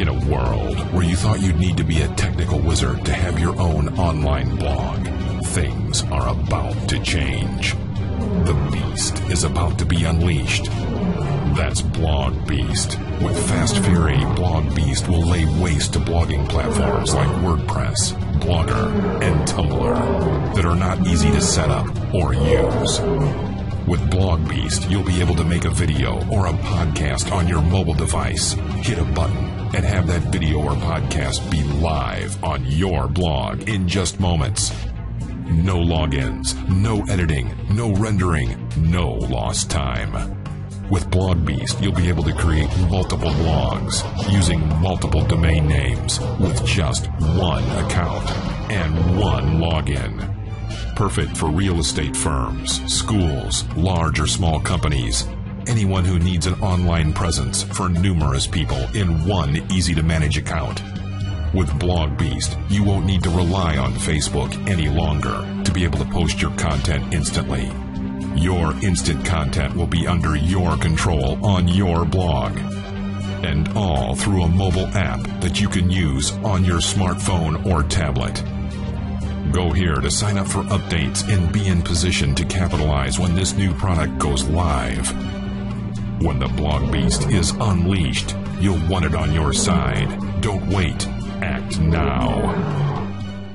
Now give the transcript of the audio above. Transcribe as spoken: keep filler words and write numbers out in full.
In a world where you thought you'd need to be a technical wizard to have your own online blog, things are about to change. The beast is about to be unleashed. That's Blog Beast. With Fast Fury, Blog Beast will lay waste to blogging platforms like WordPress, Blogger, and Tumblr that are not easy to set up or use. With Blog Beast, you'll be able to make a video or a podcast on your mobile device, hit a button, and have that video or podcast be live on your blog in just moments. No logins, no editing, no rendering, no lost time. With Blog Beast, you'll be able to create multiple blogs using multiple domain names with just one account and one login. Perfect for real estate firms, schools, large or small companies, anyone who needs an online presence for numerous people in one easy-to-manage account. With Blog Beast, you won't need to rely on Facebook any longer to be able to post your content instantly. Your instant content will be under your control on your blog. And all through a mobile app that you can use on your smartphone or tablet. Go here to sign up for updates and be in position to capitalize when this new product goes live. When the Blog Beast is unleashed, you'll want it on your side. Don't wait. Act now.